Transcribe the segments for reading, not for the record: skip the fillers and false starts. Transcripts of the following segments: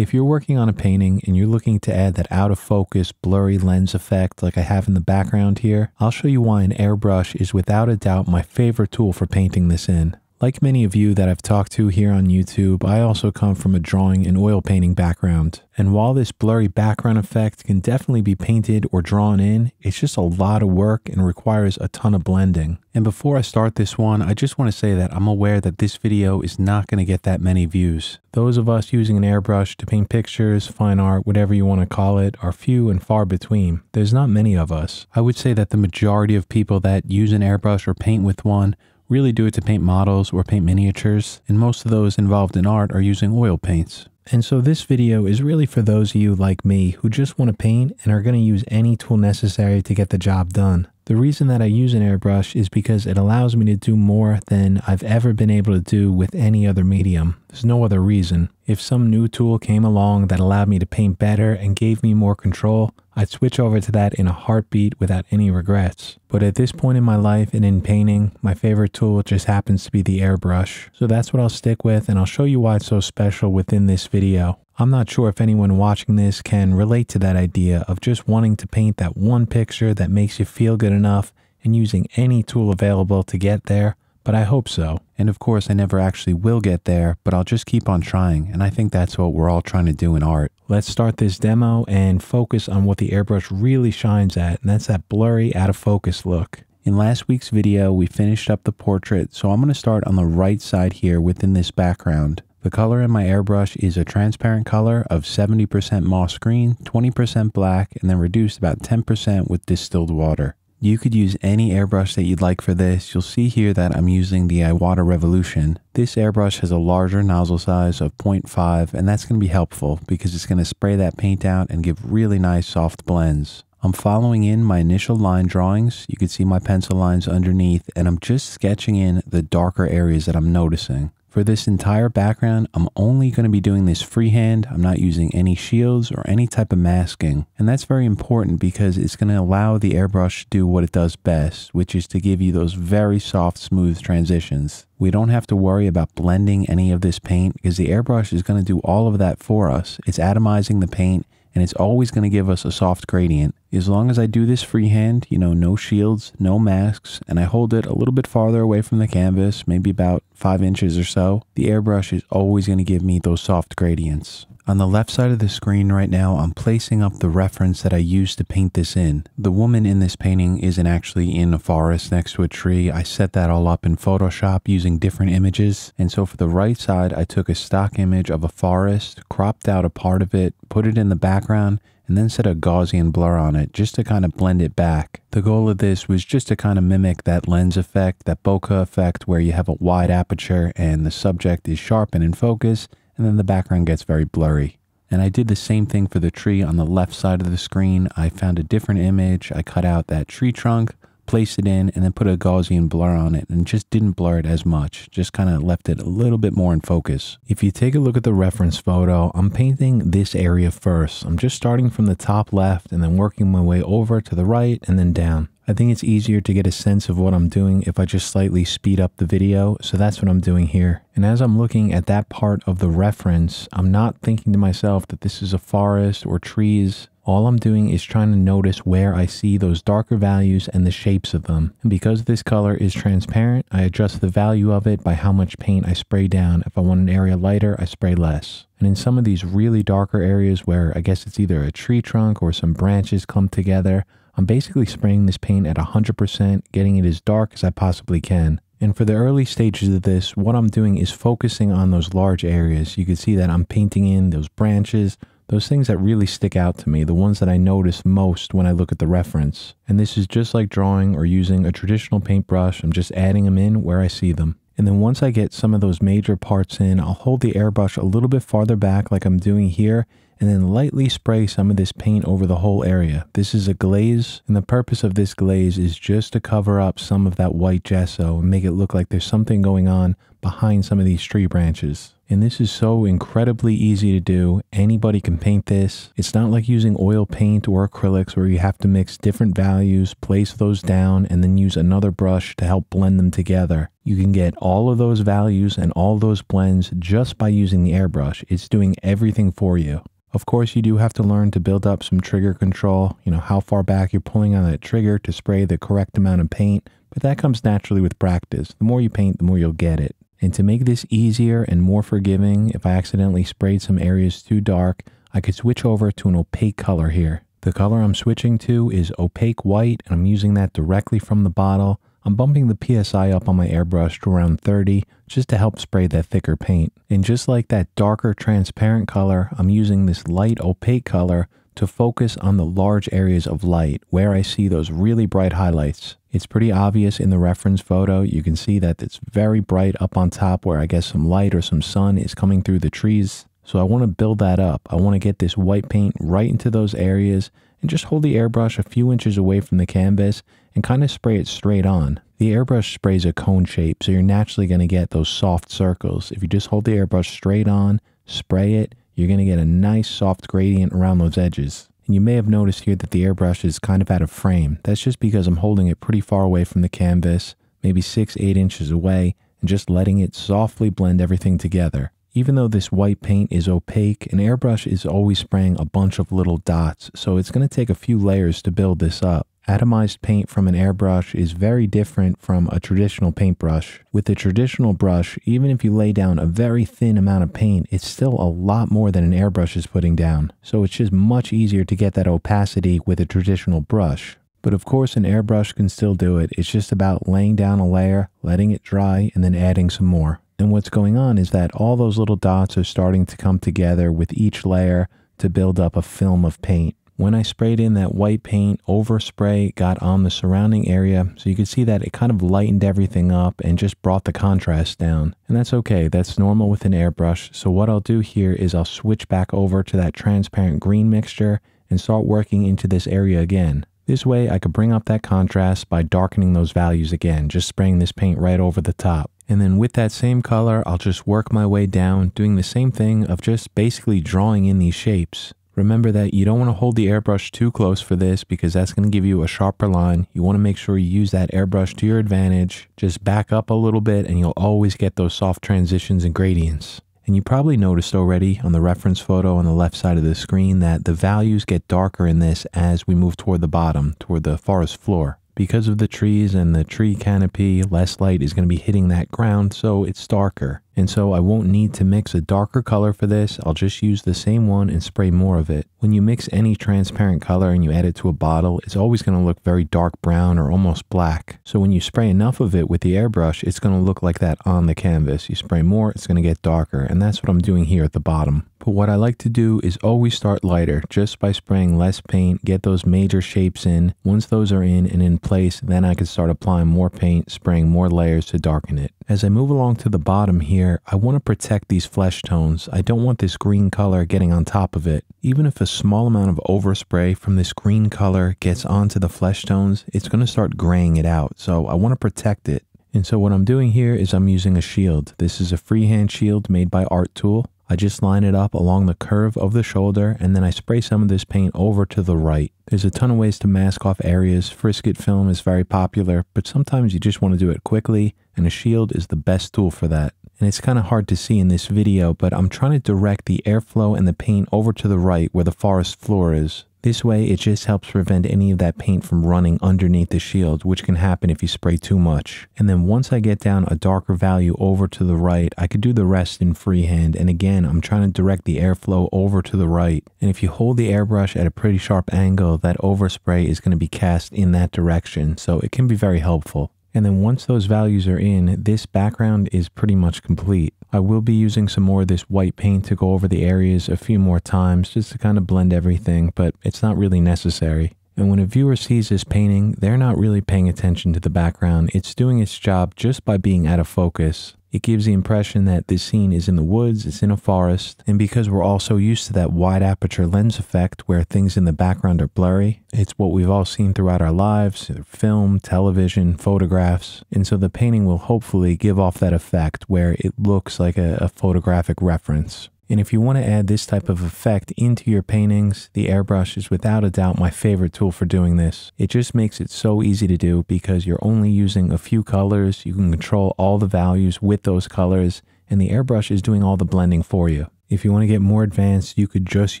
If you're working on a painting and you're looking to add that out of focus, blurry lens effect like I have in the background here, I'll show you why an airbrush is without a doubt my favorite tool for painting this in. Like many of you that I've talked to here on YouTube, I also come from a drawing and oil painting background. And while this blurry background effect can definitely be painted or drawn in, it's just a lot of work and requires a ton of blending. And before I start this one, I just want to say that I'm aware that this video is not going to get that many views. Those of us using an airbrush to paint pictures, fine art, whatever you want to call it, are few and far between. There's not many of us. I would say that the majority of people that use an airbrush or paint with one really do it to paint models or paint miniatures, and most of those involved in art are using oil paints. And so this video is really for those of you like me who just want to paint and are going to use any tool necessary to get the job done. The reason that I use an airbrush is because it allows me to do more than I've ever been able to do with any other medium. There's no other reason. If some new tool came along that allowed me to paint better and gave me more control, I'd switch over to that in a heartbeat without any regrets. But at this point in my life and in painting, my favorite tool just happens to be the airbrush. So that's what I'll stick with, and I'll show you why it's so special within this video. I'm not sure if anyone watching this can relate to that idea of just wanting to paint that one picture that makes you feel good enough and using any tool available to get there, but I hope so. And of course, I never actually will get there, but I'll just keep on trying, and I think that's what we're all trying to do in art. Let's start this demo and focus on what the airbrush really shines at, and that's that blurry, out of focus look. In last week's video, we finished up the portrait, so I'm going to start on the right side here within this background. The color in my airbrush is a transparent color of 70% moss green, 20% black, and then reduced about 10% with distilled water. You could use any airbrush that you'd like for this. You'll see here that I'm using the Iwata Revolution. This airbrush has a larger nozzle size of 0.5, and that's going to be helpful because it's going to spray that paint out and give really nice soft blends. I'm following in my initial line drawings. You can see my pencil lines underneath, and I'm just sketching in the darker areas that I'm noticing. For this entire background, I'm only going to be doing this freehand. I'm not using any shields or any type of masking. And that's very important because it's going to allow the airbrush to do what it does best, which is to give you those very soft, smooth transitions. We don't have to worry about blending any of this paint because the airbrush is going to do all of that for us. It's atomizing the paint, and it's always going to give us a soft gradient. As long as I do this freehand, you know, no shields, no masks, and I hold it a little bit farther away from the canvas, maybe about 5 inches or so, the airbrush is always going to give me those soft gradients. On the left side of the screen right now, I'm placing up the reference that I used to paint this in. The woman in this painting isn't actually in a forest next to a tree. I set that all up in Photoshop using different images. And so for the right side, I took a stock image of a forest, cropped out a part of it, put it in the background, and then set a Gaussian blur on it just to kind of blend it back. The goal of this was just to kind of mimic that lens effect, that bokeh effect where you have a wide aperture and the subject is sharp and in focus, and then the background gets very blurry. And I did the same thing for the tree on the left side of the screen. I found a different image, I cut out that tree trunk, placed it in, and then put a Gaussian blur on it, and just didn't blur it as much, just kind of left it a little bit more in focus. If you take a look at the reference photo, I'm painting this area first. I'm just starting from the top left and then working my way over to the right and then down. I think it's easier to get a sense of what I'm doing if I just slightly speed up the video, so that's what I'm doing here. And as I'm looking at that part of the reference, I'm not thinking to myself that this is a forest or trees. All I'm doing is trying to notice where I see those darker values and the shapes of them. And because this color is transparent, I adjust the value of it by how much paint I spray down. If I want an area lighter, I spray less. And in some of these really darker areas where I guess it's either a tree trunk or some branches clumped together, I'm basically spraying this paint at 100%, getting it as dark as I possibly can. And for the early stages of this, what I'm doing is focusing on those large areas. You can see that I'm painting in those branches, those things that really stick out to me, the ones that I notice most when I look at the reference. And this is just like drawing or using a traditional paintbrush. I'm just adding them in where I see them. And then once I get some of those major parts in, I'll hold the airbrush a little bit farther back like I'm doing here, and then lightly spray some of this paint over the whole area. This is a glaze, and the purpose of this glaze is just to cover up some of that white gesso and make it look like there's something going on behind some of these tree branches. And this is so incredibly easy to do. Anybody can paint this. It's not like using oil paint or acrylics where you have to mix different values, place those down, and then use another brush to help blend them together. You can get all of those values and all those blends just by using the airbrush. It's doing everything for you. Of course, you do have to learn to build up some trigger control, you know, how far back you're pulling on that trigger to spray the correct amount of paint, but that comes naturally with practice. The more you paint, the more you'll get it. And to make this easier and more forgiving, if I accidentally sprayed some areas too dark, I could switch over to an opaque color here. The color I'm switching to is opaque white, and I'm using that directly from the bottle. I'm bumping the PSI up on my airbrush to around 30 just to help spray that thicker paint. And just like that darker transparent color, I'm using this light opaque color to focus on the large areas of light where I see those really bright highlights. It's pretty obvious in the reference photo. You can see that it's very bright up on top where I guess some light or some sun is coming through the trees. So I want to build that up. I want to get this white paint right into those areas and just hold the airbrush a few inches away from the canvas and kind of spray it straight on. The airbrush sprays a cone shape, so you're naturally going to get those soft circles. If you just hold the airbrush straight on, spray it, you're going to get a nice soft gradient around those edges. And you may have noticed here that the airbrush is kind of out of frame. That's just because I'm holding it pretty far away from the canvas, maybe 6-8 inches away, and just letting it softly blend everything together. Even though this white paint is opaque, an airbrush is always spraying a bunch of little dots, so it's going to take a few layers to build this up. Atomized paint from an airbrush is very different from a traditional paintbrush. With a traditional brush, even if you lay down a very thin amount of paint, it's still a lot more than an airbrush is putting down, so it's just much easier to get that opacity with a traditional brush. But of course, an airbrush can still do it. It's just about laying down a layer, letting it dry, and then adding some more. And what's going on is that all those little dots are starting to come together with each layer to build up a film of paint. When I sprayed in that white paint, overspray got on the surrounding area, so you could see that it kind of lightened everything up and just brought the contrast down. And that's okay, that's normal with an airbrush. So what I'll do here is I'll switch back over to that transparent green mixture and start working into this area again. This way I could bring up that contrast by darkening those values again, just spraying this paint right over the top. And then with that same color, I'll just work my way down, doing the same thing of just basically drawing in these shapes. Remember that you don't want to hold the airbrush too close for this because that's going to give you a sharper line. You want to make sure you use that airbrush to your advantage. Just back up a little bit and you'll always get those soft transitions and gradients. And you probably noticed already on the reference photo on the left side of the screen that the values get darker in this as we move toward the bottom, toward the forest floor. Because of the trees and the tree canopy, less light is going to be hitting that ground, so it's darker. And so I won't need to mix a darker color for this. I'll just use the same one and spray more of it. When you mix any transparent color and you add it to a bottle, it's always going to look very dark brown or almost black. So when you spray enough of it with the airbrush, it's going to look like that on the canvas. You spray more, it's going to get darker, and that's what I'm doing here at the bottom. But what I like to do is always start lighter, just by spraying less paint, get those major shapes in. Once those are in and in place, then I can start applying more paint, spraying more layers to darken it. As I move along to the bottom here, I want to protect these flesh tones. I don't want this green color getting on top of it. Even if a small amount of overspray from this green color gets onto the flesh tones, it's going to start graying it out, so I want to protect it. And so what I'm doing here is I'm using a shield. This is a freehand shield made by Artool. I just line it up along the curve of the shoulder, and then I spray some of this paint over to the right. There's a ton of ways to mask off areas. Frisket film is very popular, but sometimes you just want to do it quickly, and a shield is the best tool for that. And it's kind of hard to see in this video, but I'm trying to direct the airflow and the paint over to the right where the forest floor is. This way, it just helps prevent any of that paint from running underneath the shield, which can happen if you spray too much. And then once I get down a darker value over to the right, I could do the rest in freehand. And again, I'm trying to direct the airflow over to the right. And if you hold the airbrush at a pretty sharp angle, that overspray is going to be cast in that direction, so it can be very helpful. And then once those values are in, this background is pretty much complete. I will be using some more of this white paint to go over the areas a few more times just to kind of blend everything, but it's not really necessary. And when a viewer sees this painting, they're not really paying attention to the background. It's doing its job just by being out of focus. It gives the impression that this scene is in the woods, it's in a forest, and because we're all so used to that wide aperture lens effect where things in the background are blurry, it's what we've all seen throughout our lives, film, television, photographs, and so the painting will hopefully give off that effect where it looks like a photographic reference. And if you want to add this type of effect into your paintings, the airbrush is without a doubt my favorite tool for doing this. It just makes it so easy to do because you're only using a few colors, you can control all the values with those colors, and the airbrush is doing all the blending for you. If you want to get more advanced, you could just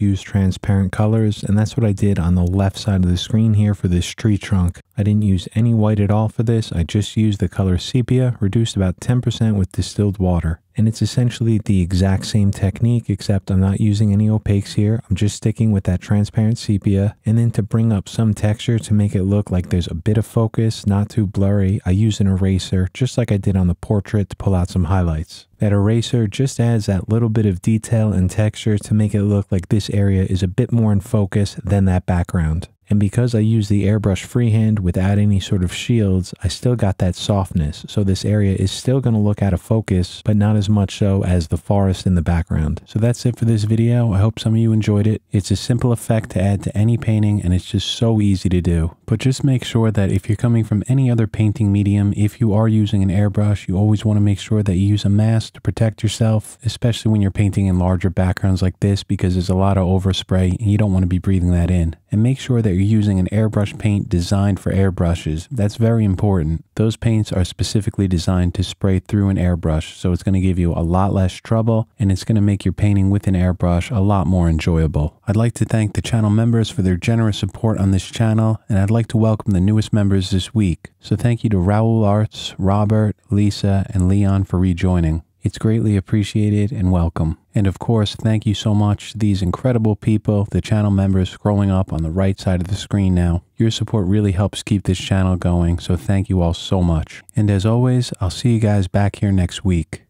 use transparent colors, and that's what I did on the left side of the screen here for this tree trunk. I didn't use any white at all for this, I just used the color sepia, reduced about 10% with distilled water. And it's essentially the exact same technique, except I'm not using any opaques here, I'm just sticking with that transparent sepia. And then to bring up some texture to make it look like there's a bit of focus, not too blurry, I use an eraser, just like I did on the portrait, to pull out some highlights. That eraser just adds that little bit of detail and texture to make it look like this area is a bit more in focus than that background. And because I use the airbrush freehand without any sort of shields, I still got that softness, so this area is still going to look out of focus, but not as much so as the forest in the background. So that's it for this video, I hope some of you enjoyed it. It's a simple effect to add to any painting and it's just so easy to do. But just make sure that if you're coming from any other painting medium, if you are using an airbrush, you always want to make sure that you use a mask to protect yourself, especially when you're painting in larger backgrounds like this because there's a lot of overspray and you don't want to be breathing that in. And make sure that you're using an airbrush paint designed for airbrushes. That's very important. Those paints are specifically designed to spray through an airbrush, so it's going to give you a lot less trouble and it's going to make your painting with an airbrush a lot more enjoyable. I'd like to thank the channel members for their generous support on this channel, and I'd like to welcome the newest members this week. So thank you to Raoul Arts, Robert, Lisa, and Leon for rejoining. It's greatly appreciated and welcome. And of course, thank you so much to these incredible people, the channel members scrolling up on the right side of the screen now. Your support really helps keep this channel going, so thank you all so much. And as always, I'll see you guys back here next week.